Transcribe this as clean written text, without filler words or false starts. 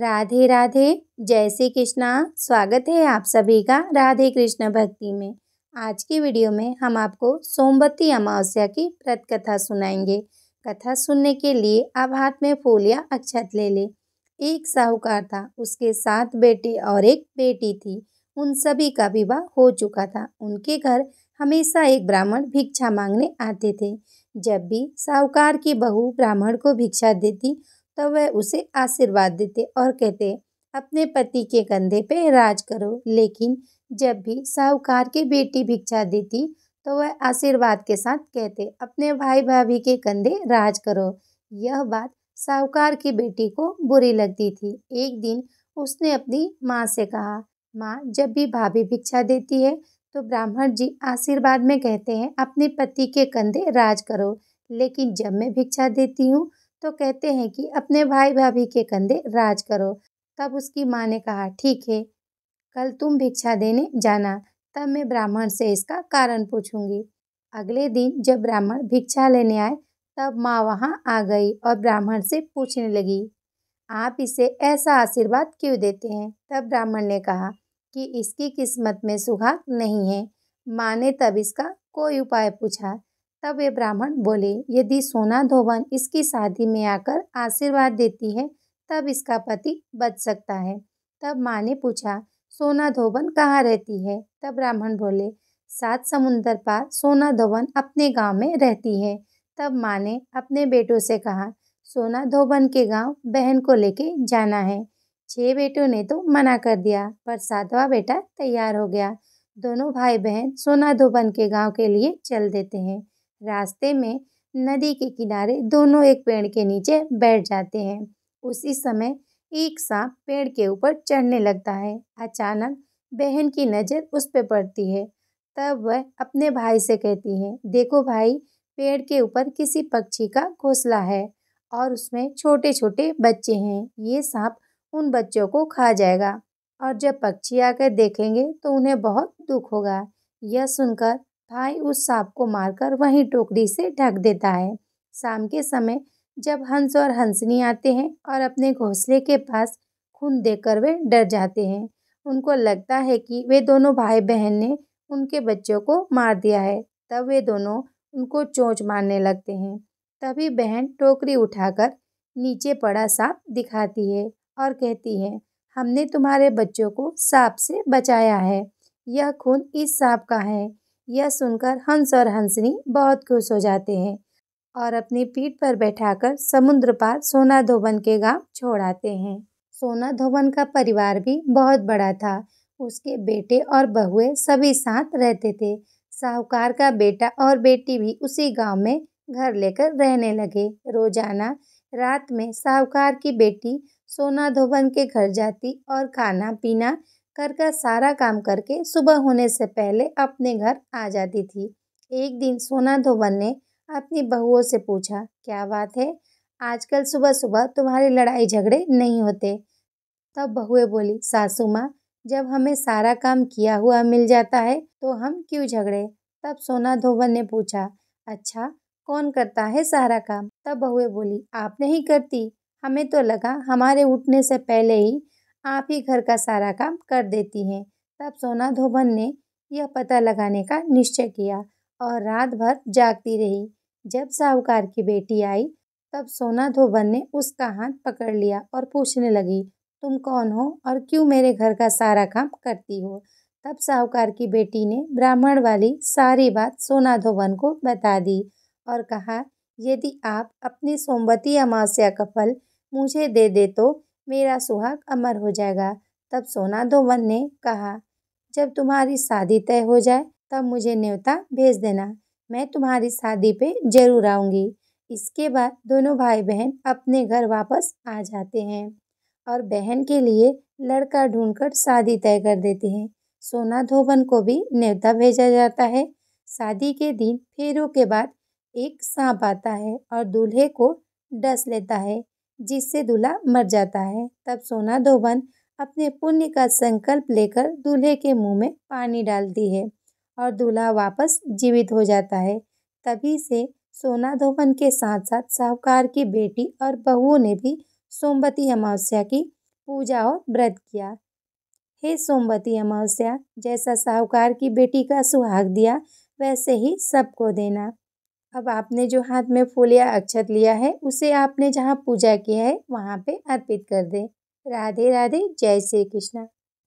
राधे राधे, जय श्री कृष्णा। स्वागत है आप सभी का राधे कृष्ण भक्ति में। आज की वीडियो में हम आपको सोमवती अमावस्या की व्रत कथा सुनाएंगे। कथा सुनने के लिए आप हाथ में फूल या अक्षत ले लें। एक साहूकार था, उसके 7 बेटे और 1 बेटी थी। उन सभी का विवाह हो चुका था। उनके घर हमेशा एक ब्राह्मण भिक्षा मांगने आते थे। जब भी साहूकार की बहू ब्राह्मण को भिक्षा देती तब वह उसे आशीर्वाद देते और कहते, अपने पति के कंधे पे राज करो। लेकिन जब भी साहूकार की बेटी भिक्षा देती तो वह आशीर्वाद के साथ कहते, अपने भाई भाभी के कंधे राज करो। यह बात साहूकार की बेटी को बुरी लगती थी। एक दिन उसने अपनी माँ से कहा, माँ, जब भी भाभी भिक्षा देती है तो ब्राह्मण जी आशीर्वाद में कहते हैं, अपने पति के कंधे राज करो। लेकिन जब मैं भिक्षा देती हूँ तो कहते हैं कि अपने भाई भाभी के कंधे राज करो। तब उसकी माँ ने कहा, ठीक है, कल तुम भिक्षा देने जाना, तब मैं ब्राह्मण से इसका कारण पूछूंगी। अगले दिन जब ब्राह्मण भिक्षा लेने आए तब माँ वहाँ आ गई और ब्राह्मण से पूछने लगी, आप इसे ऐसा आशीर्वाद क्यों देते हैं? तब ब्राह्मण ने कहा कि इसकी किस्मत में सुहाग नहीं है। माँ ने तब इसका कोई उपाय पूछा। तब ये ब्राह्मण बोले, यदि सोना धोवन इसकी शादी में आकर आशीर्वाद देती है तब इसका पति बच सकता है। तब माँ ने पूछा, सोना धोवन कहाँ रहती है? तब ब्राह्मण बोले, 7 समुंदर पार सोना धोवन अपने गांव में रहती है। तब माँ ने अपने बेटों से कहा, सोना धोवन के गांव बहन को लेके जाना है। 6 बेटों ने तो मना कर दिया, पर 7वां बेटा तैयार हो गया। दोनों भाई बहन सोना धोवन के गाँव के लिए चल देते हैं। रास्ते में नदी के किनारे दोनों एक पेड़ के नीचे बैठ जाते हैं। उसी समय एक सांप पेड़ के ऊपर चढ़ने लगता है। अचानक बहन की नज़र उस पर पड़ती है। तब वह अपने भाई से कहती है, देखो भाई, पेड़ के ऊपर किसी पक्षी का घोंसला है और उसमें छोटे छोटे बच्चे हैं। ये सांप उन बच्चों को खा जाएगा और जब पक्षी आकर देखेंगे तो उन्हें बहुत दुख होगा। यह सुनकर भाई उस सांप को मारकर वहीं टोकरी से ढक देता है। शाम के समय जब हंस और हंसनी आते हैं और अपने घोंसले के पास खून देखकर वे डर जाते हैं। उनको लगता है कि वे दोनों भाई बहन ने उनके बच्चों को मार दिया है। तब वे दोनों उनको चोंच मारने लगते हैं। तभी बहन टोकरी उठाकर नीचे पड़ा सांप दिखाती है और कहती है, हमने तुम्हारे बच्चों को सांप से बचाया है, यह खून इस सांप का है। यह सुनकर हंस और हंसनी बहुत खुश हो जाते हैं और अपनी पीठ पर बैठाकर समुद्र पार सोना धोवन के गांव छोड़ आते हैं। सोना धोवन का परिवार भी बहुत बड़ा था। उसके बेटे और बहुएं सभी साथ रहते थे। साहूकार का बेटा और बेटी भी उसी गांव में घर लेकर रहने लगे। रोजाना रात में साहूकार की बेटी सोना धोवन के घर जाती और खाना पीना घर का सारा काम करके सुबह होने से पहले अपने घर आ जाती थी। एक दिन सोना धोवन ने अपनी बहुओं से पूछा, क्या बात है, आजकल सुबह सुबह तुम्हारे लड़ाई झगड़े नहीं होते? तब बहुएं बोली, सासू माँ, जब हमें सारा काम किया हुआ मिल जाता है तो हम क्यों झगड़े? तब सोना धोवन ने पूछा, अच्छा, कौन करता है सारा काम? तब बहुएं बोली, आप नहीं करती, हमें तो लगा हमारे उठने से पहले ही आप ही घर का सारा काम कर देती हैं। तब सोना धोवन ने यह पता लगाने का निश्चय किया और रात भर जागती रही। जब साहूकार की बेटी आई तब सोना धोवन ने उसका हाथ पकड़ लिया और पूछने लगी, तुम कौन हो और क्यों मेरे घर का सारा काम करती हो? तब साहूकार की बेटी ने ब्राह्मण वाली सारी बात सोना धोवन को बता दी और कहा, यदि आप अपनी सोमवती अमावस्या का फल मुझे दे दे तो मेरा सुहाग अमर हो जाएगा। तब सोना धोवन ने कहा, जब तुम्हारी शादी तय हो जाए तब मुझे न्योता भेज देना, मैं तुम्हारी शादी पे जरूर आऊँगी। इसके बाद दोनों भाई बहन अपने घर वापस आ जाते हैं और बहन के लिए लड़का ढूंढकर शादी तय कर देते हैं। सोना धोवन को भी न्योता भेजा जाता है। शादी के दिन फेरों के बाद एक सांप आता है और दूल्हे को डस लेता है, जिससे दूल्हा मर जाता है। तब सोना धोवन अपने पुण्य का संकल्प लेकर दूल्हे के मुंह में पानी डालती है और दूल्हा वापस जीवित हो जाता है। तभी से सोना धोवन के साथ साथ साहूकार की बेटी और बहुओं ने भी सोमवती अमावस्या की पूजा और व्रत किया। हे सोमवती अमावस्या, जैसा साहूकार की बेटी का सुहाग दिया वैसे ही सबको देना। अब आपने जो हाथ में फूल या अक्षत लिया है उसे आपने जहाँ पूजा किया है वहाँ पे अर्पित कर दे। राधे राधे, जय श्री कृष्णा।